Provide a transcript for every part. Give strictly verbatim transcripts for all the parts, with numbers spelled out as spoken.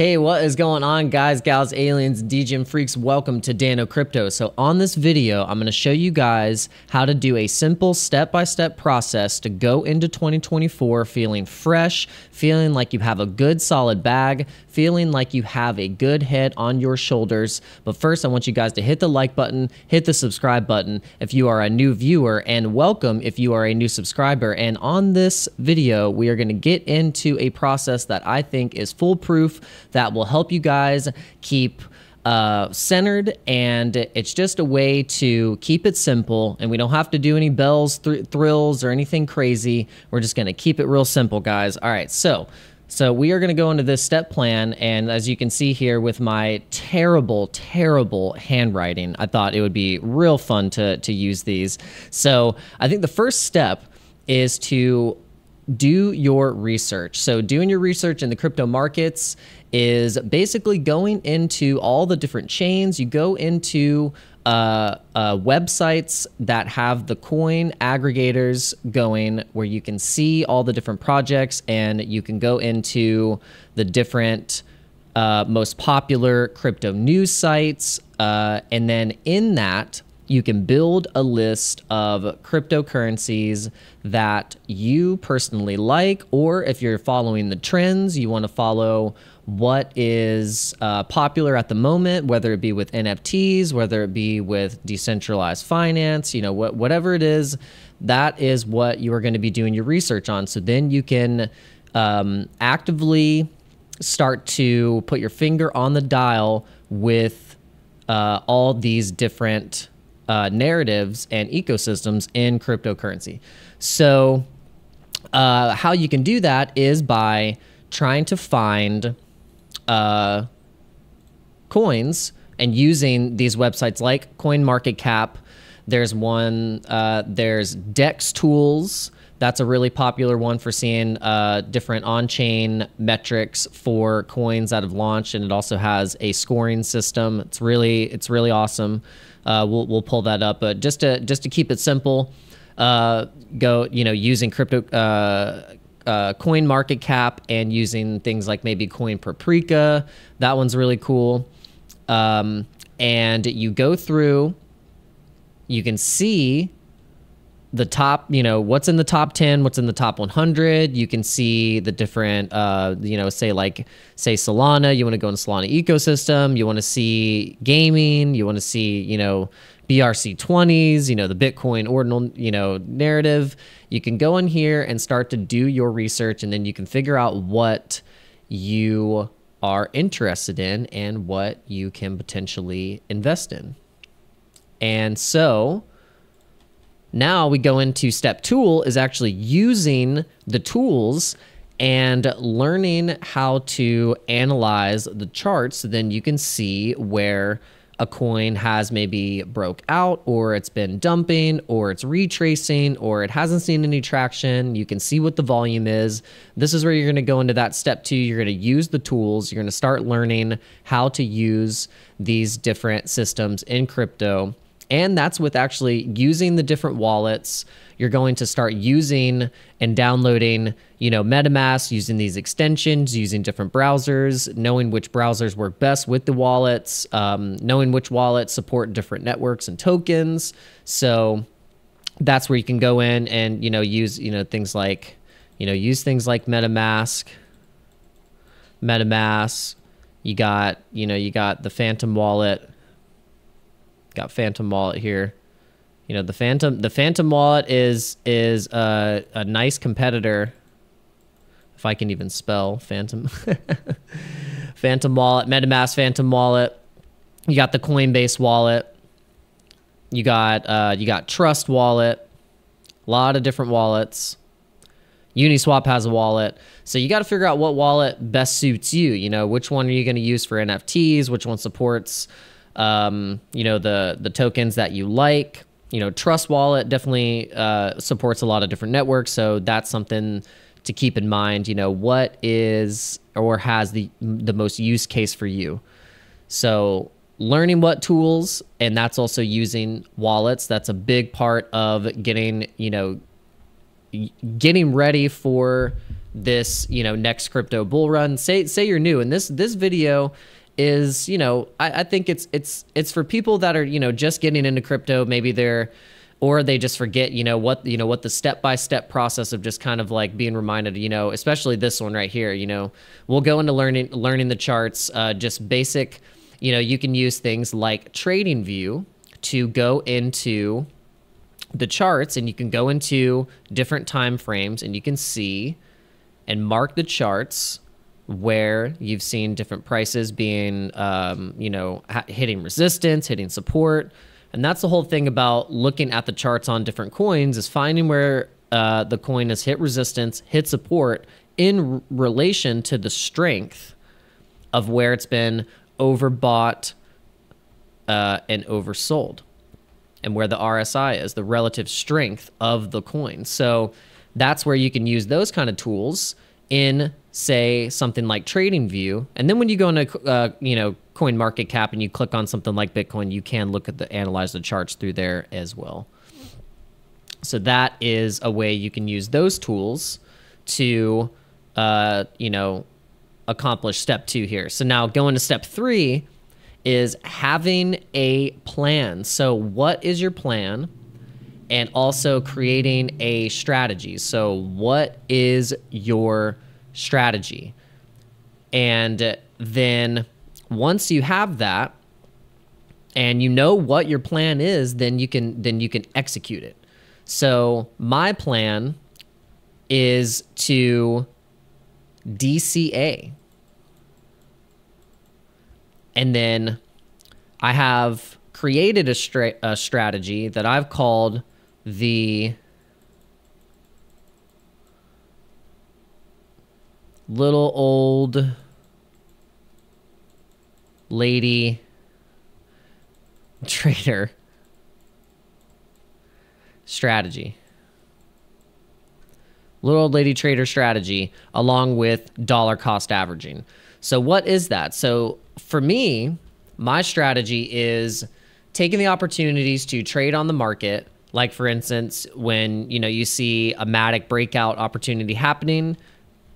Hey, what is going on, guys, gals, aliens, D G M freaks? Welcome to Dano Crypto. So on this video, I'm going to show you guys how to do a simple step-by-step process to go into twenty twenty-four feeling fresh, feeling like you have a good solid bag, feeling like you have a good head on your shoulders. But first, I want you guys to hit the like button, hit the subscribe button if you are a new viewer, and welcome if you are a new subscriber. And on this video, we are going to get into a process that I think is foolproof, that will help you guys keep uh, centered, and it's just a way to keep it simple, and we don't have to do any bells, th thrills, or anything crazy. We're just gonna keep it real simple, guys. All right, so so we are gonna go into this step plan, and as you can see here with my terrible, terrible handwriting, I thought it would be real fun to, to use these. So I think the first step is to do your research. So doing your research in the crypto markets is basically going into all the different chains. You go into uh, uh, websites that have the coin aggregators going, where you can see all the different projects, and you can go into the different uh, most popular crypto news sites. Uh, and then in that, you can build a list of cryptocurrencies that you personally like, or if you're following the trends, you want to follow what is uh, popular at the moment, whether it be with N F Ts, whether it be with decentralized finance, you know, wh whatever it is, that is what you are going to be doing your research on. So then you can um, actively start to put your finger on the dial with uh, all these different Uh, narratives and ecosystems in cryptocurrency. So uh, how you can do that is by trying to find uh, coins and using these websites like CoinMarketCap. There's one, uh, there's Dextools. That's a really popular one for seeing uh, different on-chain metrics for coins that have launched, and it also has a scoring system. It's really, it's really awesome. Uh, we'll we'll pull that up, but just to just to keep it simple, uh, go you know using crypto uh, uh, coin market cap and using things like maybe Coin Paprika. That one's really cool, um, and you go through. You can see the top, you know, what's in the top ten, what's in the top one hundred. You can see the different, uh, you know, say like, say Solana, you want to go in Solana ecosystem, you want to see gaming, you want to see, you know, B R C twenties, you know, the Bitcoin ordinal, you know, narrative. You can go in here and start to do your research, and then you can figure out what you are interested in and what you can potentially invest in. And so now we go into step tool is actually using the tools and learning how to analyze the charts. So then you can see where a coin has maybe broke out, or it's been dumping, or it's retracing, or it hasn't seen any traction. You can see what the volume is. This is where you're going to go into that step two. You're going to use the tools. You're going to start learning how to use these different systems in crypto. And that's with actually using the different wallets. You're going to start using and downloading, you know, MetaMask, using these extensions, using different browsers, knowing which browsers work best with the wallets, um, knowing which wallets support different networks and tokens. So that's where you can go in and, you know, use, you know, things like, you know, use things like MetaMask, MetaMask. You got, you know, you got the Phantom Wallet. Got Phantom Wallet here. You know, the Phantom the Phantom Wallet is is a, a nice competitor, if I can even spell Phantom. Phantom Wallet, MetaMask Phantom Wallet. You got the Coinbase Wallet. You got uh, you got Trust Wallet. A lot of different wallets. Uniswap has a wallet. So you got to figure out what wallet best suits you. You know, which one are you going to use for N F Ts? Which one supports um you know the the tokens that you like. You know, Trust Wallet definitely uh supports a lot of different networks, so that's something to keep in mind. You know, what is or has the the most use case for you. So learning what tools, and that's also using wallets. That's a big part of getting, you know, getting ready for this, you know, next crypto bull run. Say say you're new, and this this video is, you know, I, I think it's it's it's for people that are, you know, just getting into crypto. Maybe they're, or they just forget, you know, what, you know, what the step-by-step process of just kind of like being reminded, you know, especially this one right here, you know, we'll go into learning, learning the charts, uh, just basic, you know, you can use things like TradingView to go into the charts, and you can go into different time frames and you can see and mark the charts where you've seen different prices being, um, you know, hitting resistance, hitting support. And that's the whole thing about looking at the charts on different coins, is finding where uh, the coin has hit resistance, hit support in relation to the strength of where it's been overbought uh, and oversold, and where the R S I is, the relative strength of the coin. So that's where you can use those kind of tools in, say, something like TradingView. And then when you go into, uh, you know, CoinMarketCap and you click on something like Bitcoin, you can look at the, analyze the charts through there as well. So that is a way you can use those tools to, uh, you know, accomplish step two here. So now going to step three is having a plan. So what is your plan? And also creating a strategy. So what is your strategy? And then once you have that and you know what your plan is, then you can then you can execute it. So my plan is to D C A. And then I have created a, stra a strategy that I've called the little old lady trader strategy. Little old lady trader strategy, along with dollar cost averaging. So what is that? So for me, my strategy is taking the opportunities to trade on the market. Like for instance, when, you know, you see a Matic breakout opportunity happening,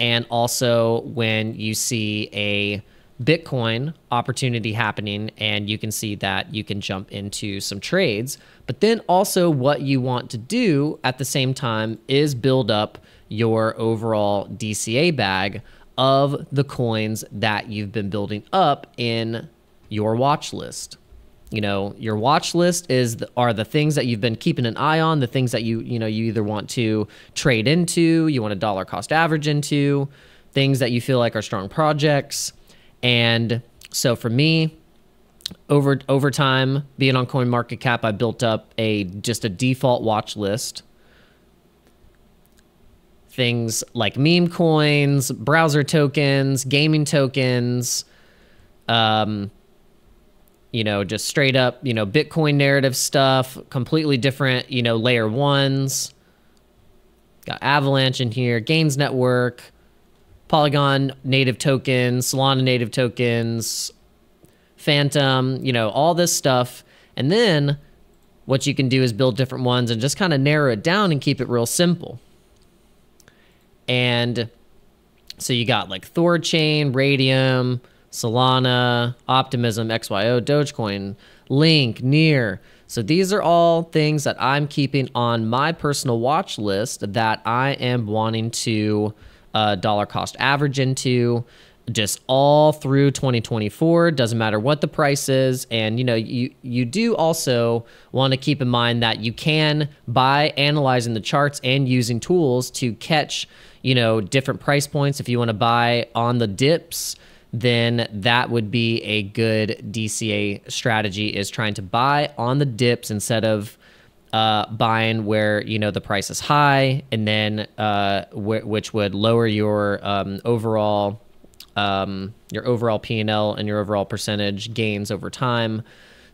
and also when you see a Bitcoin opportunity happening, and you can see that you can jump into some trades. But then also what you want to do at the same time is build up your overall D C A bag of the coins that you've been building up in your watch list. You know, your watch list is the, are the things that you've been keeping an eye on, the things that you, you know, you either want to trade into, you want to dollar cost average into, things that you feel like are strong projects. And so for me, over over time, being on CoinMarketCap, I built up a just a default watch list. Things like meme coins, browser tokens, gaming tokens, um, you know, just straight up, you know, Bitcoin narrative stuff, completely different, you know, layer ones. Got Avalanche in here, Gains Network, Polygon native tokens, Solana native tokens, Phantom, you know, all this stuff. And then what you can do is build different ones and just kind of narrow it down and keep it real simple. And so you got like Thorchain, Radium, Solana, Optimism, X Y O, Dogecoin, Link, Near. So these are all things that I'm keeping on my personal watch list that I am wanting to Uh, dollar cost average into, just all through twenty twenty-four. Doesn't matter what the price is. And you know, you you do also want to keep in mind that you can, by analyzing the charts and using tools to catch, you know, different price points. If you want to buy on the dips, then that would be a good D C A strategy, is trying to buy on the dips instead of Uh, buying where, you know, the price is high, and then uh, wh which would lower your um, overall um, your overall P and L and your overall percentage gains over time.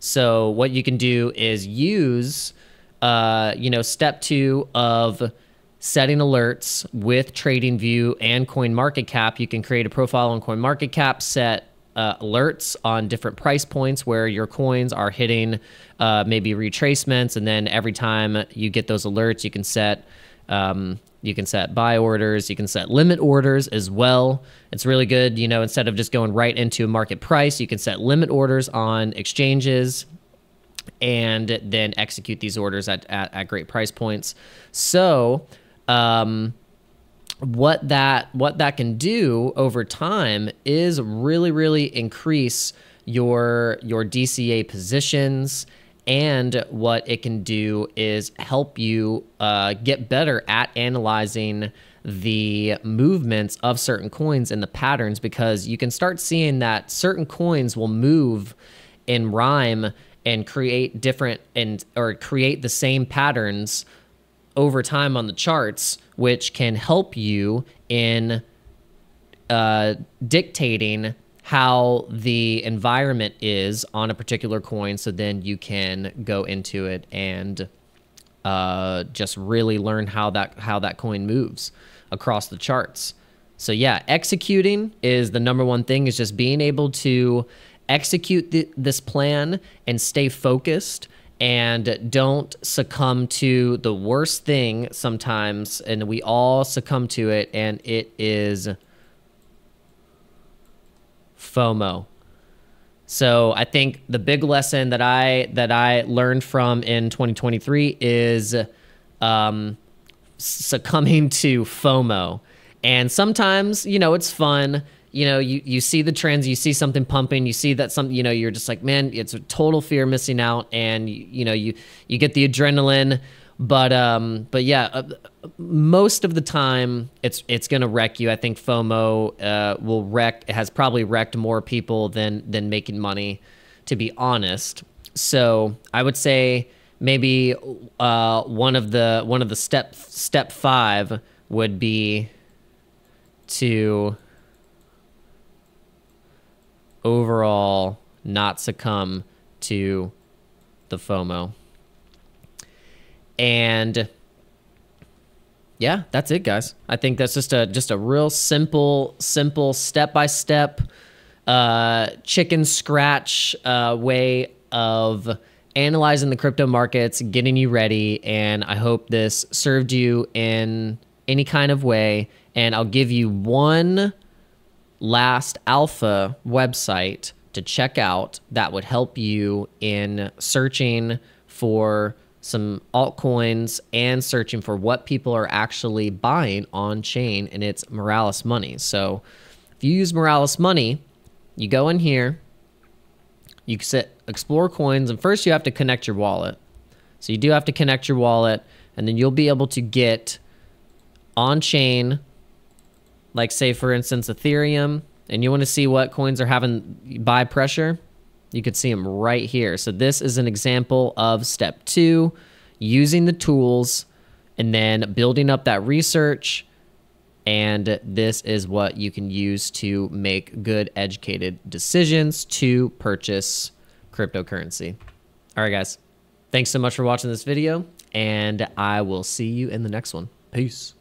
So what you can do is use uh, you know, step two of setting alerts with TradingView and CoinMarketCap. You can create a profile on CoinMarketCap, set Uh, alerts on different price points where your coins are hitting uh, maybe retracements, and then every time you get those alerts, you can set um, You can set buy orders. You can set limit orders as well. It's really good. You know, instead of just going right into a market price, you can set limit orders on exchanges and then execute these orders at, at, at great price points. So um, what that what that can do over time is really, really increase your your D C A positions. And what it can do is help you uh, get better at analyzing the movements of certain coins and the patterns, because you can start seeing that certain coins will move in rhyme and create different and or create the same patterns over time on the charts, which can help you in uh, dictating how the environment is on a particular coin. So then you can go into it and uh, just really learn how that how that coin moves across the charts. So yeah, executing is the number one thing, is just being able to execute th this plan and stay focused and don't succumb to the worst thing sometimes. And we all succumb to it, and it is FOMO. So I think the big lesson that I that I learned from in twenty twenty-three is um, succumbing to FOMO. And sometimes, you know, it's fun. You know, you, you see the trends, you see something pumping, you see that something, you know, you're just like, man, it's a total fear of missing out. And, you, you know, you, you get the adrenaline. But um, but yeah, uh, most of the time it's it's gonna wreck you. I think FOMO uh, will wreck. It has probably wrecked more people than than making money, to be honest. So I would say maybe uh, one of the one of the step step five would be to overall not succumb to the FOMO. And yeah, that's it, guys. I think that's just a just a real simple, simple step-by-step, uh, chicken scratch uh, way of analyzing the crypto markets, getting you ready. And I hope this served you in any kind of way. And I'll give you one last alpha website to check out that would help you in searching for some altcoins and searching for what people are actually buying on chain, and it's Moralis Money. So if you use Moralis Money, you go in here, you can set explore coins, and first you have to connect your wallet. So you do have to connect your wallet, and then you'll be able to get on chain, like say for instance Ethereum, and you want to see what coins are having buy pressure. You could see them right here. So this is an example of step two, using the tools and then building up that research. And this is what you can use to make good educated decisions to purchase cryptocurrency. All right, guys. Thanks so much for watching this video, and I will see you in the next one. Peace.